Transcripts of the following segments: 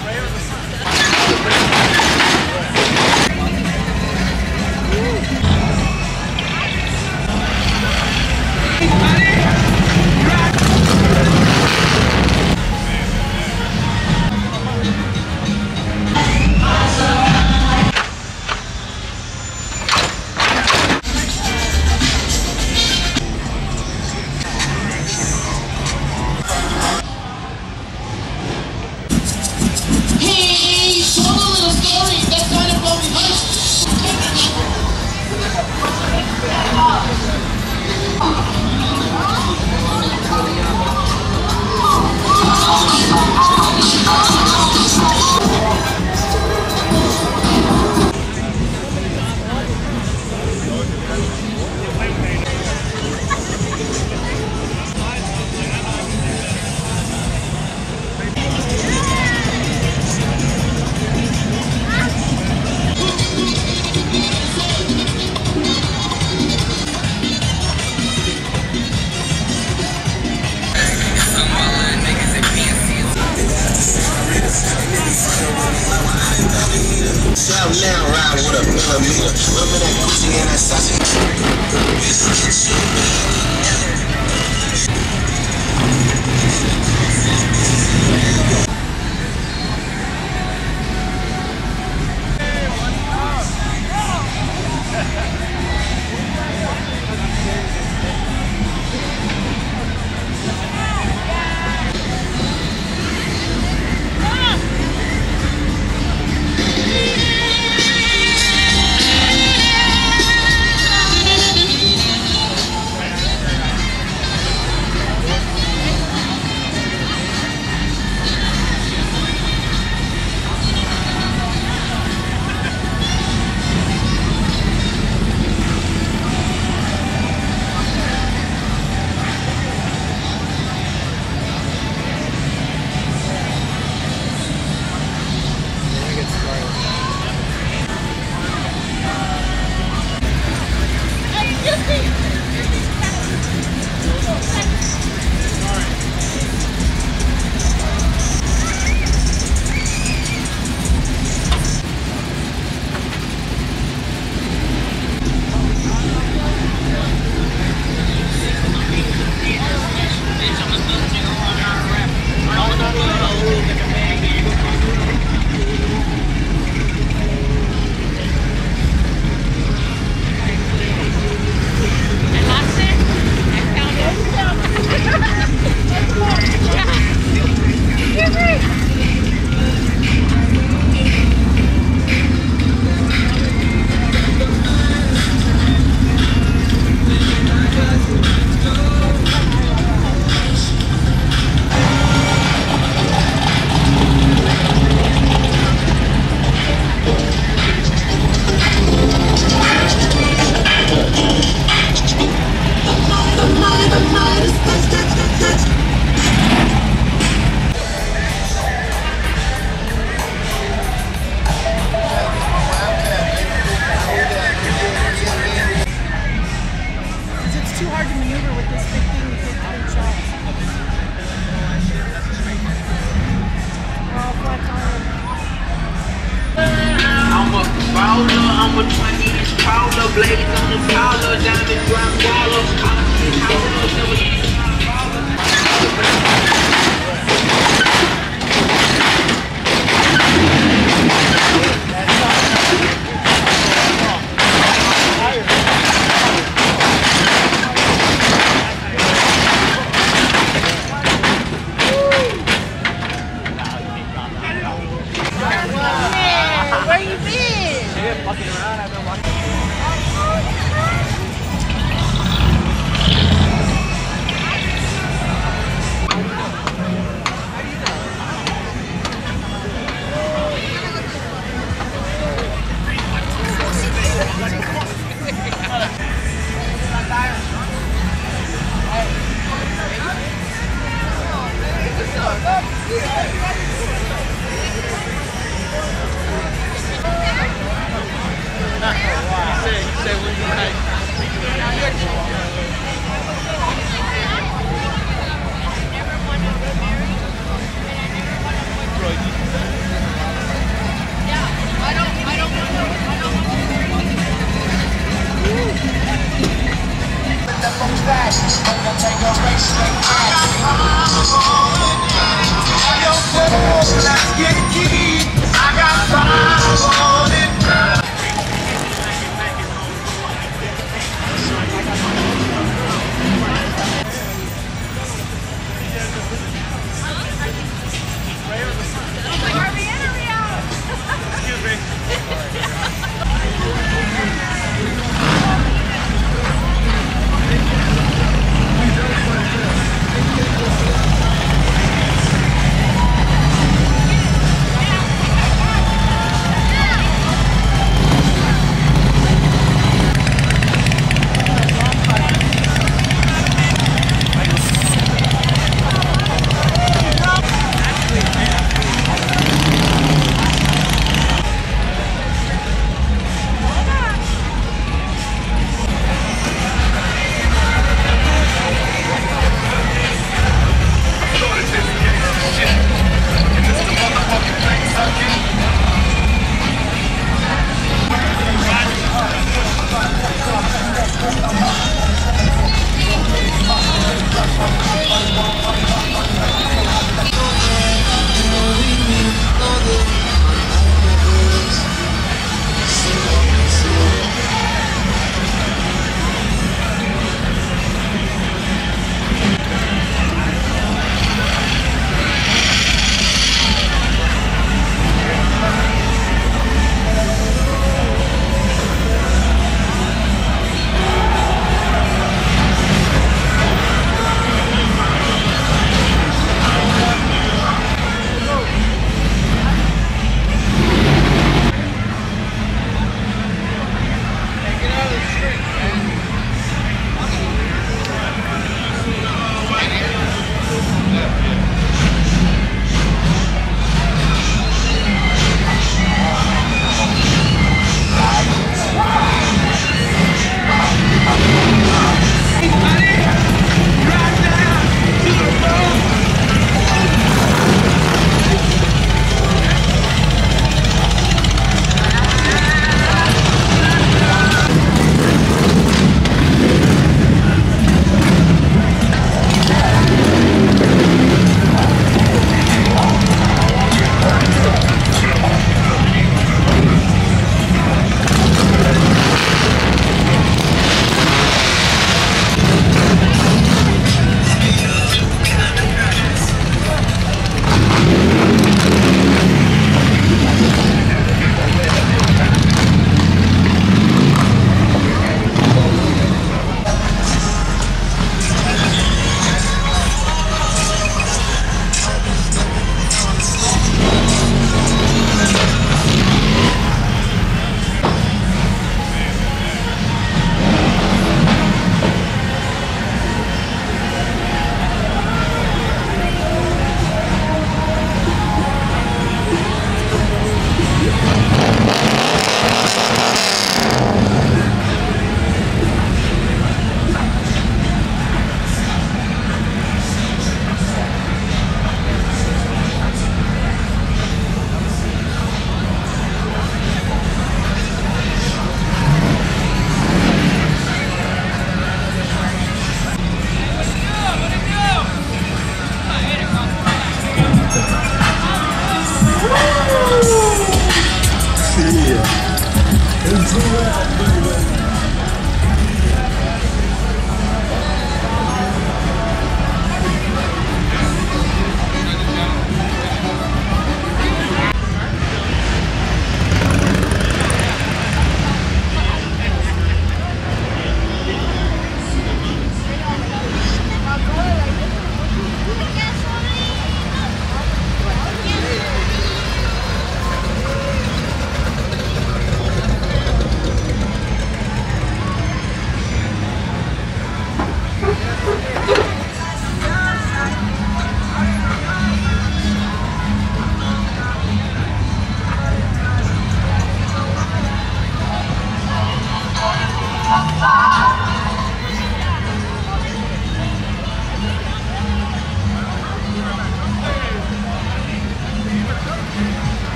Everyone will get married.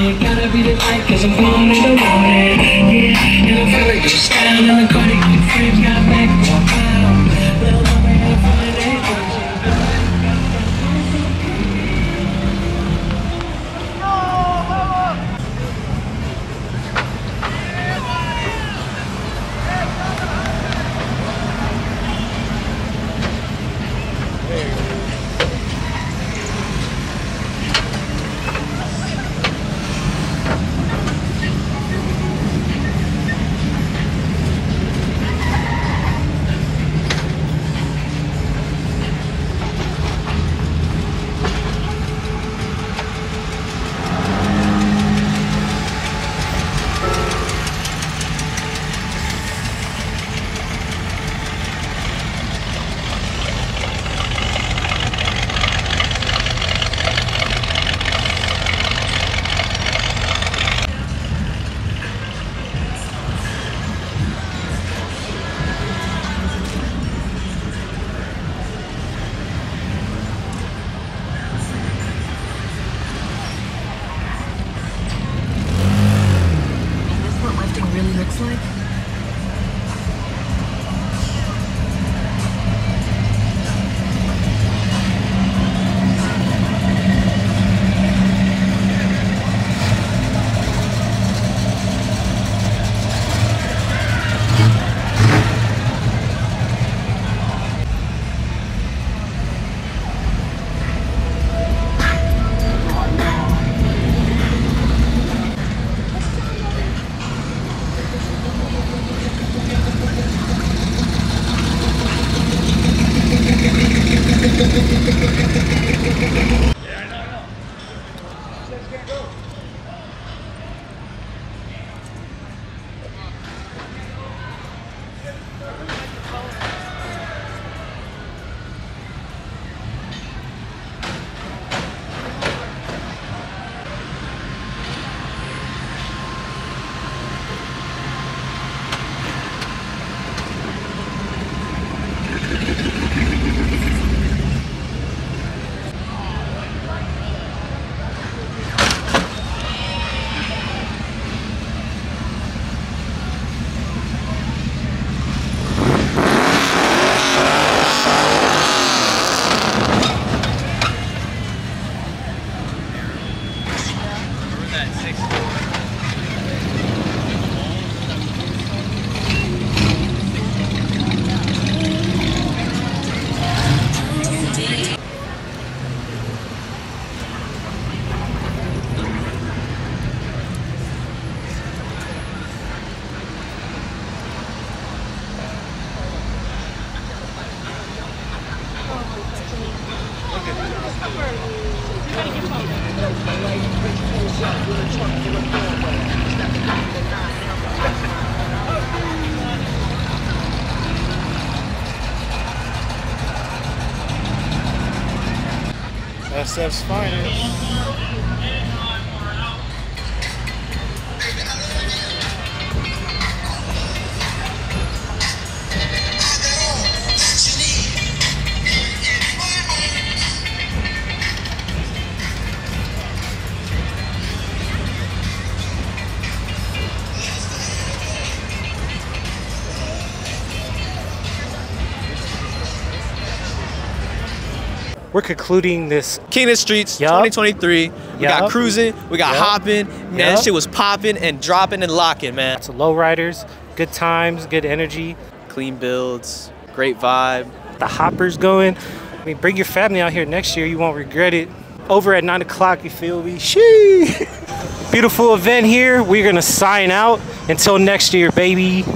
Gotta be the night, cause I'm born in the morning. Yeah, and I feel like just standing in the corner. Your friends got back, walk out. Little woman in the morning, they go to bed. There you go. SF's finest. We're concluding this King of the Streets 2023. We got cruising, we got hopping, man. That shit was popping and dropping and locking, man. So low riders, good times, good energy, clean builds, great vibe. The hoppers going. I mean, bring your family out here next year. You won't regret it. Over at 9 o'clock, you feel me? Shee! Beautiful event here. We're gonna sign out until next year, baby.